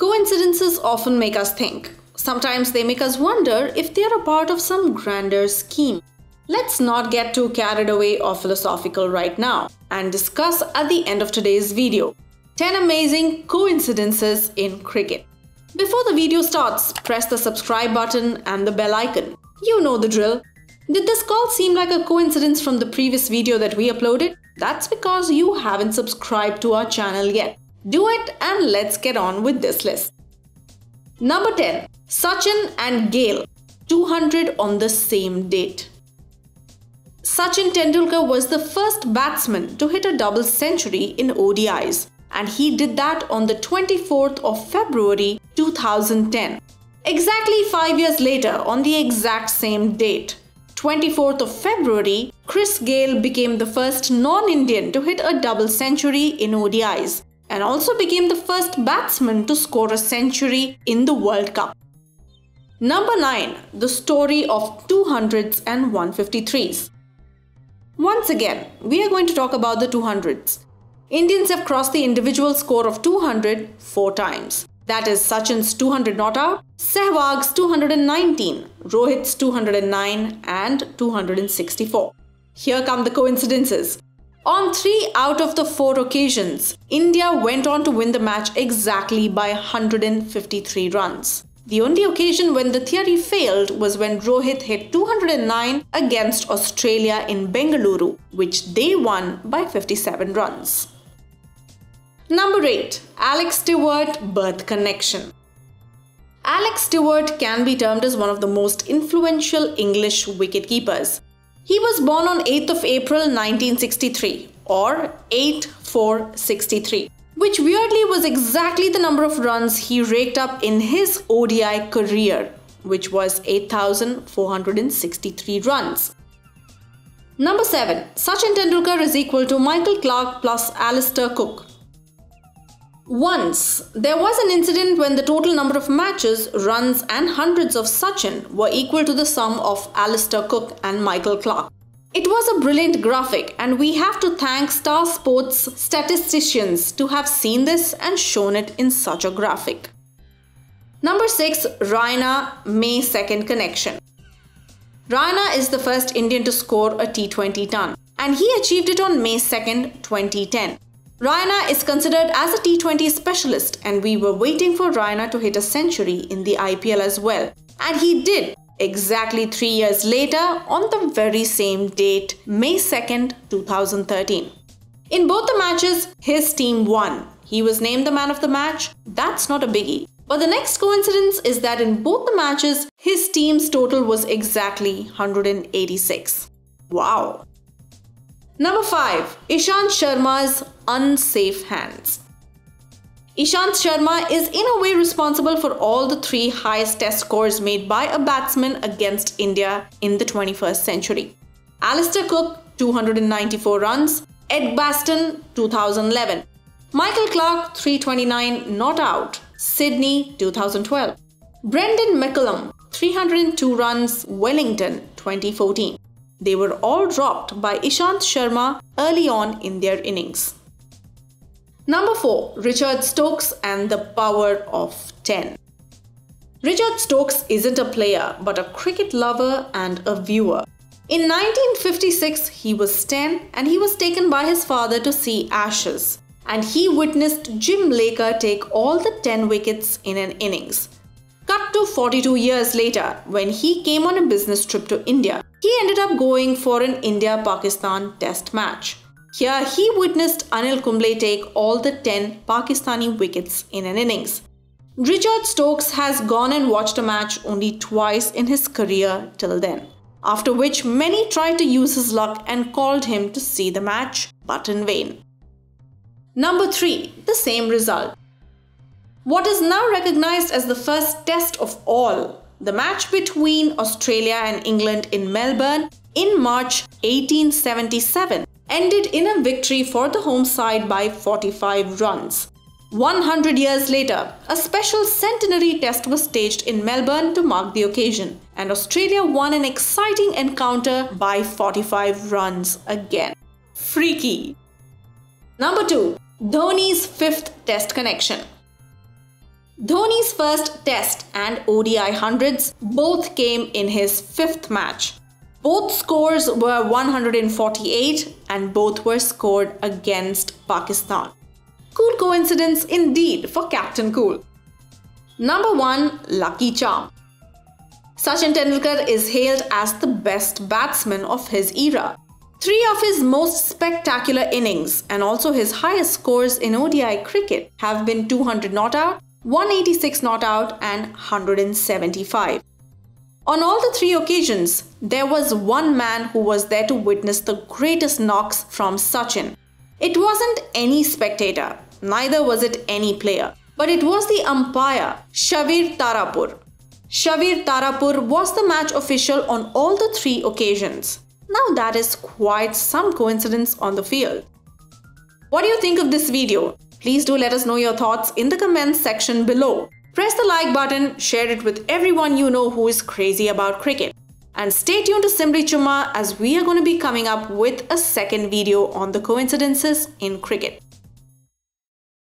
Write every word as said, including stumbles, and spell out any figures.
Coincidences often make us think. Sometimes they make us wonder if they are a part of some grander scheme. Let's not get too carried away or philosophical right now and discuss at the end of today's video. ten amazing coincidences in cricket. Before the video starts, press the subscribe button and the bell icon. You know the drill. Did this call seem like a coincidence from the previous video that we uploaded? That's because you haven't subscribed to our channel yet. Do it and let's get on with this list. Number ten. Sachin and Gayle. two hundred on the same date. Sachin Tendulkar was the first batsman to hit a double century in O D Is, and he did that on the twenty-fourth of February two thousand ten. Exactly five years later, on the exact same date, twenty-fourth of February, Chris Gayle became the first non-Indian to hit a double century in O D Is and also became the first batsman to score a century in the World Cup. Number nine. The story of two hundreds and one fifty-threes. Once again, we are going to talk about the two hundreds. Indians have crossed the individual score of two hundred four times. That is Sachin's two hundred not out, Sehwag's two hundred nineteen, Rohit's two hundred nine and two hundred sixty-four. Here come the coincidences. On three out of the four occasions, India went on to win the match exactly by one hundred fifty-three runs. The only occasion when the theory failed was when Rohit hit two hundred nine against Australia in Bengaluru, which they won by fifty-seven runs. Number eight. Alex Stewart birth connection. Alex Stewart can be termed as one of the most influential English wicketkeepers. He was born on eighth of April nineteen sixty-three or eight four sixty-three, which weirdly was exactly the number of runs he raked up in his O D I career, which was eight thousand four hundred sixty-three runs. Number seven. Sachin Tendulkar is equal to Michael Clarke plus Alistair Cook. Once, there was an incident when the total number of matches, runs and hundreds of Sachin were equal to the sum of Alistair Cook and Michael Clarke. It was a brilliant graphic and we have to thank Star Sports statisticians to have seen this and shown it in such a graphic. Number six. Raina May second connection. Raina is the first Indian to score a T twenty ton and he achieved it on May second, twenty ten. Raina is considered as a T twenty specialist and we were waiting for Raina to hit a century in the I P L as well. And he did, exactly three years later on the very same date, May second, two thousand thirteen. In both the matches, his team won. He was named the man of the match. That's not a biggie. But the next coincidence is that in both the matches, his team's total was exactly one hundred eighty-six. Wow. Number five. Ishant Sharma's unsafe hands. Ishant Sharma is in a way responsible for all the three highest test scores made by a batsman against India in the twenty-first century. Alistair Cook, two hundred ninety-four runs, Ed Baston, two thousand eleven, Michael Clarke, three twenty-nine not out, Sydney, two thousand twelve, Brendan McCullum, three hundred two runs, Wellington, twenty fourteen. They were all dropped by Ishant Sharma early on in their innings. Number four. Richard Stokes and the power of ten. Richard Stokes isn't a player but a cricket lover and a viewer. In nineteen fifty-six, he was ten and he was taken by his father to see Ashes. And he witnessed Jim Laker take all the ten wickets in an innings. Cut to forty-two years later, when he came on a business trip to India, he ended up going for an India-Pakistan test match. Here he witnessed Anil Kumble take all the ten Pakistani wickets in an innings. Richard Stokes has gone and watched a match only twice in his career till then, after which many tried to use his luck and called him to see the match, but in vain. Number three. The same result. What is now recognized as the first test of all, the match between Australia and England in Melbourne in March eighteen seventy-seven ended in a victory for the home side by forty-five runs. one hundred years later, a special centenary test was staged in Melbourne to mark the occasion, and Australia won an exciting encounter by forty-five runs again. Freaky! Number two. Dhoni's fifth test connection. Dhoni's first test and O D I hundreds both came in his fifth match. Both scores were one hundred forty-eight and both were scored against Pakistan. Cool coincidence indeed for Captain Cool. Number one. Lucky Charm. Sachin Tendulkar is hailed as the best batsman of his era. Three of his most spectacular innings and also his highest scores in O D I cricket have been two hundred not out, one hundred eighty-six not out and one hundred seventy-five. On all the three occasions, there was one man who was there to witness the greatest knocks from Sachin. It wasn't any spectator, neither was it any player, but it was the umpire, Shavir Tarapur. Shavir Tarapur was the match official on all the three occasions. Now that is quite some coincidence on the field. What do you think of this video? Please do let us know your thoughts in the comments section below. Press the like button, share it with everyone you know who is crazy about cricket. And stay tuned to Simbly Chumma as we are going to be coming up with a second video on the coincidences in cricket.